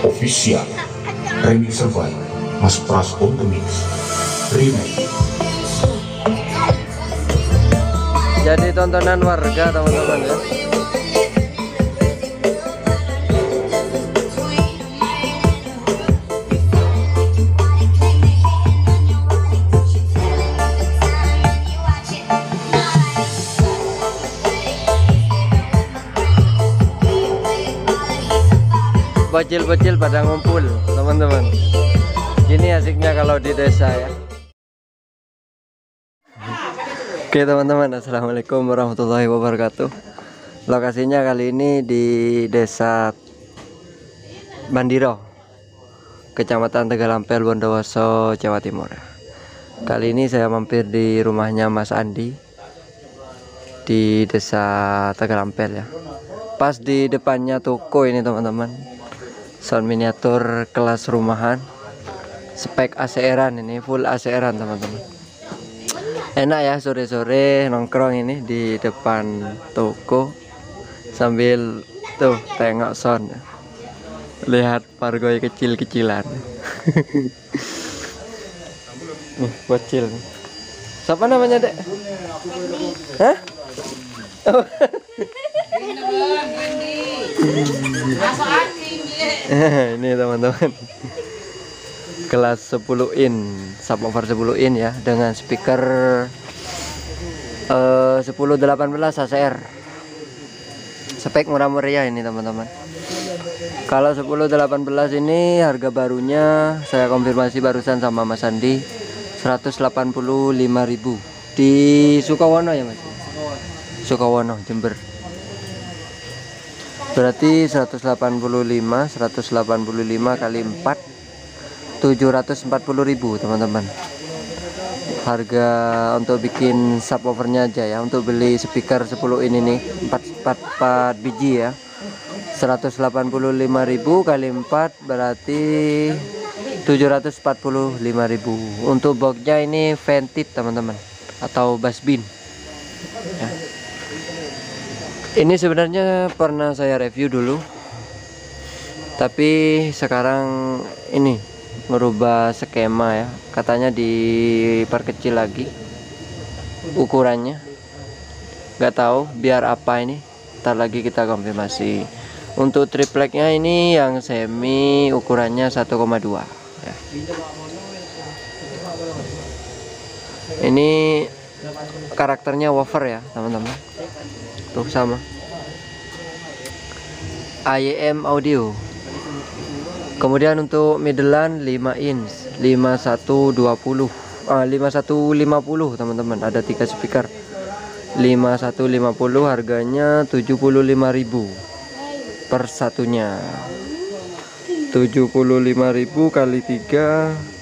Official Remix Survive Mas Pras on the Mix Remake. Jadi tontonan warga teman-teman ya. Bocil-bocil pada ngumpul teman-teman, gini asiknya kalau di desa ya. Oke teman-teman, assalamualaikum warahmatullahi wabarakatuh. Lokasinya kali ini di desa Bandiro, kecamatan Tegalampel, Bondowoso, Jawa Timur. Kali ini saya mampir di rumahnya Mas Andi di desa Tegalampel ya. Pas di depannya toko ini teman-teman, sound miniatur kelas rumahan, spek ACR-an ini, full ACR-an teman-teman. Enak ya sore-sore nongkrong ini di depan toko sambil tuh tengok sound, lihat pargoy kecil-kecilan. Nih bocil, siapa namanya dek? Hah? Oh. Ini teman-teman kelas 10 in, subwoofer 10 in ya, dengan speaker 1018 ACR. Spek murah-meriah ini teman-teman. Kalau 1018 ini harga barunya saya konfirmasi barusan sama Mas Andi 185.000 di Sukawono ya Mas. Sukawono, Jember. Berarti 185 kali 4 740.000 teman-teman. Harga untuk bikin subwoofernya aja ya. Untuk beli speaker 10 ini nih 4 biji ya, 185.000 kali 4 berarti 745.000. Untuk boxnya ini vented teman-teman, atau Bassbin ya. Ini sebenarnya pernah saya review dulu, tapi sekarang ini merubah skema ya, katanya diperkecil lagi ukurannya, nggak tahu biar apa ini, ntar lagi kita konfirmasi. Untuk tripleknya ini yang semi ukurannya 1,2 ya. Ini karakternya woofer ya teman-teman, tuh sama IEM audio. Kemudian untuk middlean 5 inch, 5150 teman-teman, ada 3 speaker. 5150 harganya 75.000 per satunya. 75.000 kali 3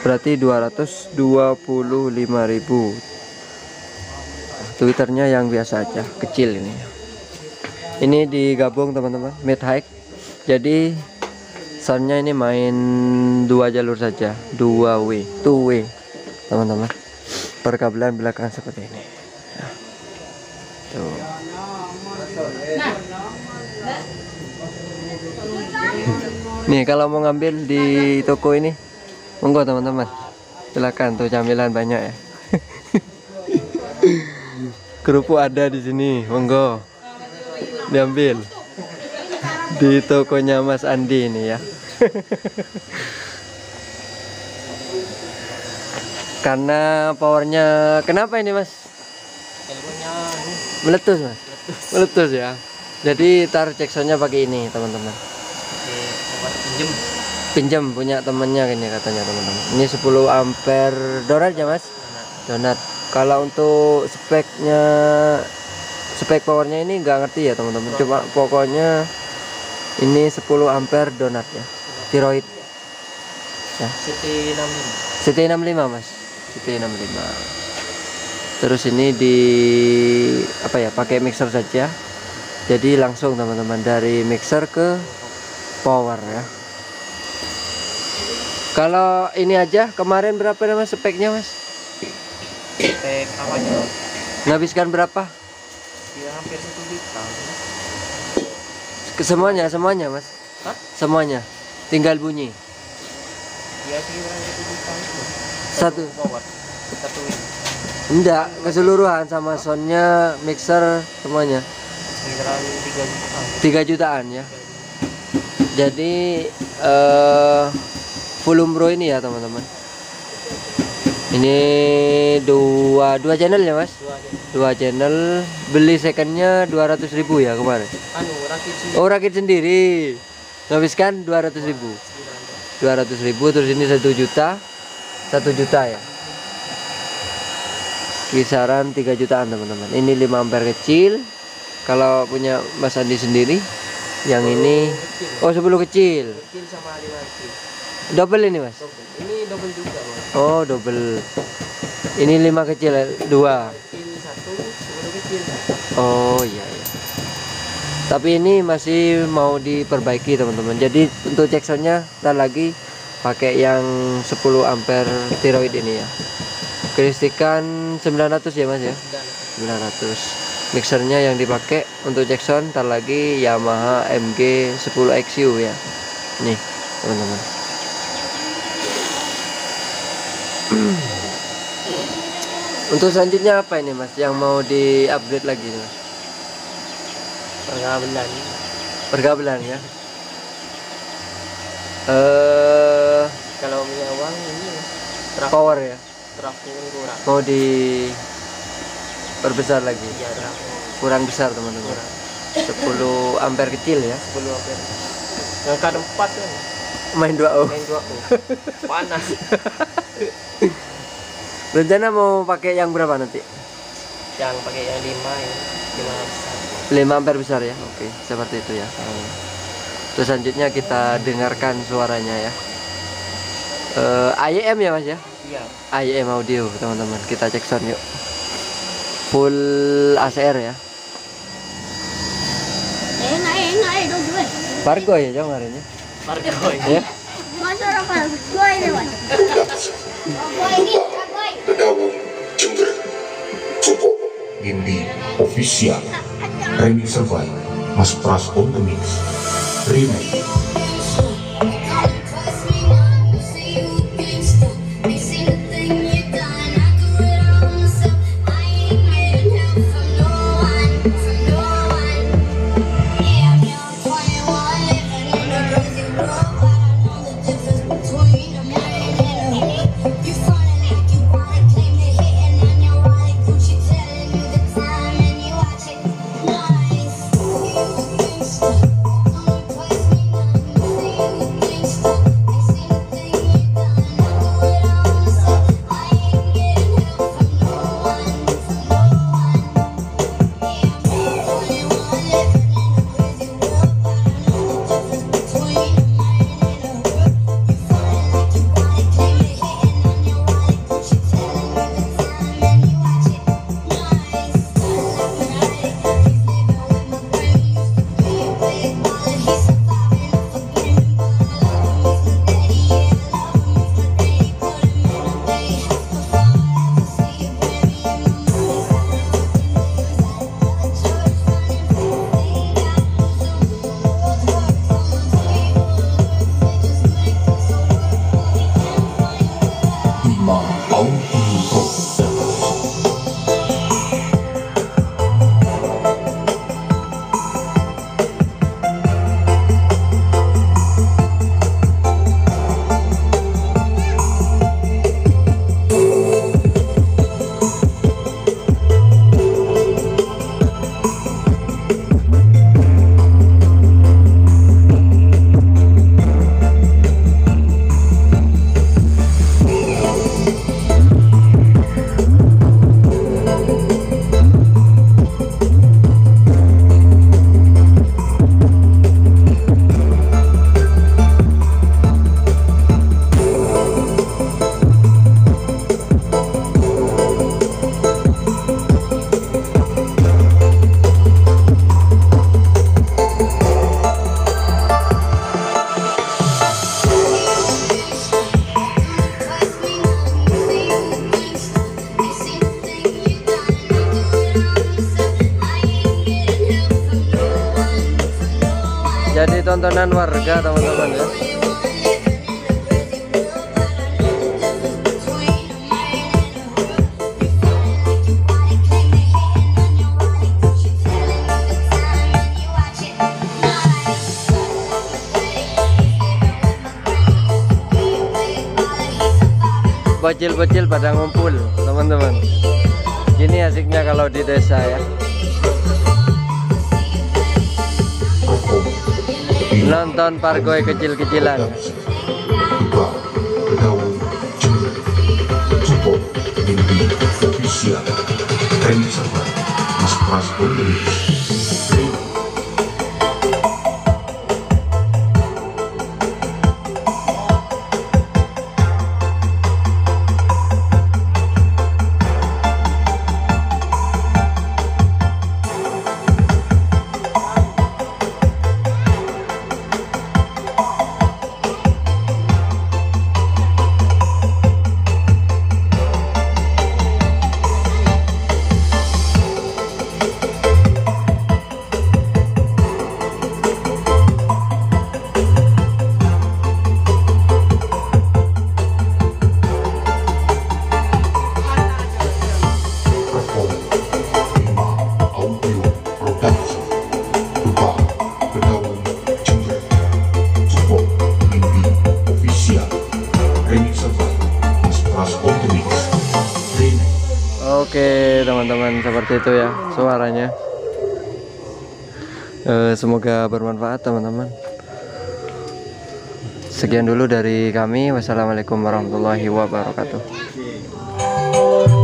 berarti 225.000. Twitternya yang biasa aja, kecil ini. Ini digabung teman-teman, mid high. Jadi soundnya ini main 2 jalur saja, 2W teman-teman. Perkabelan belakang seperti ini. Ya. Tuh. Nih kalau mau ngambil di toko ini, monggo teman-teman. Silakan, tuh camilan banyak ya. Kerupuk ada di sini, monggo diambil di tokonya Mas Andi ini ya. Karena powernya, kenapa ini Mas? Teleponnya meletus Mas, meletus ya. Jadi tar cek soundnya pakai ini teman-teman. Pinjam punya temennya ini katanya teman-teman. Ini 10 ampere donat ya Mas, donat. Kalau untuk speknya, spek powernya ini nggak ngerti ya teman-teman. Coba pokoknya ini 10 ampere donat ya, tiroid ya. CT65 Mas, CT65. Terus ini di apa ya, pakai mixer saja. Jadi langsung teman-teman dari mixer ke power ya. Kalau ini aja kemarin berapa nama speknya Mas? Menghabiskan berapa? Ya hampir 1 juta. Semuanya mas. Hah? Semuanya tinggal bunyi ya, satu power satu ini. Enggak, keseluruhan sama soundnya, mixer, semuanya 3 jutaan ya. Jadi volume Pro ini ya teman-teman, ini dua channel ya mas, dua channel. Beli secondnya 200.000 ya kemarin. Oh rakit sendiri, habiskan 200.000. Terus ini 1 juta ya, kisaran 3 jutaan teman-teman. Ini 5 ampere kecil kalau punya Mas Andi sendiri. Yang ini kecil. Oh 10 kecil sama 5 kecil. Double ini mas? Double. Ini double juga mas. Oh double. Ini 5 kecil 2 kecil 1, 10 kecil. Oh iya iya. Tapi ini masih mau diperbaiki teman-teman. Jadi untuk cek soundnya ntar lagi pakai yang 10 ampere tiroid ini ya. Kelistrikan 900 ya mas ya, 900. Mixernya yang dipakai untuk cek sound ntar lagi Yamaha MG10XU ya. Nih teman-teman, untuk selanjutnya apa ini mas yang mau di upgrade lagi mas? Perkabelan ya. Kalau punya uang ini power ya, kurang. Mau diperbesar lagi ya, kurang besar teman-teman. 10 ampere kecil ya, 10 ampere ngangkat 4 kan? Main 2 panas. Rencana mau pakai yang berapa nanti? Yang pakai yang 5 ampere besar ya. Oke, seperti itu ya. Terus selanjutnya kita dengarkan suaranya ya. IEM ya mas ya? Iya. AYM audio teman-teman. Kita cek sound yuk. Full ACR ya. Pargo ya jam hari ini. Pargo ya. Motor apa? Gua ini mas. Kedawung Jember. Cukup. Indi official. Remix survive Mas Pras on the mix. Remake. jadi tontonan warga teman-teman ya. Bocil-bocil pada ngumpul teman-teman. Gini asiknya kalau di desa ya. Nonton pargoy kecil-kecilan. Oke teman-teman, seperti itu ya suaranya. Semoga bermanfaat teman-teman. Sekian dulu dari kami. Wassalamualaikum warahmatullahi wabarakatuh.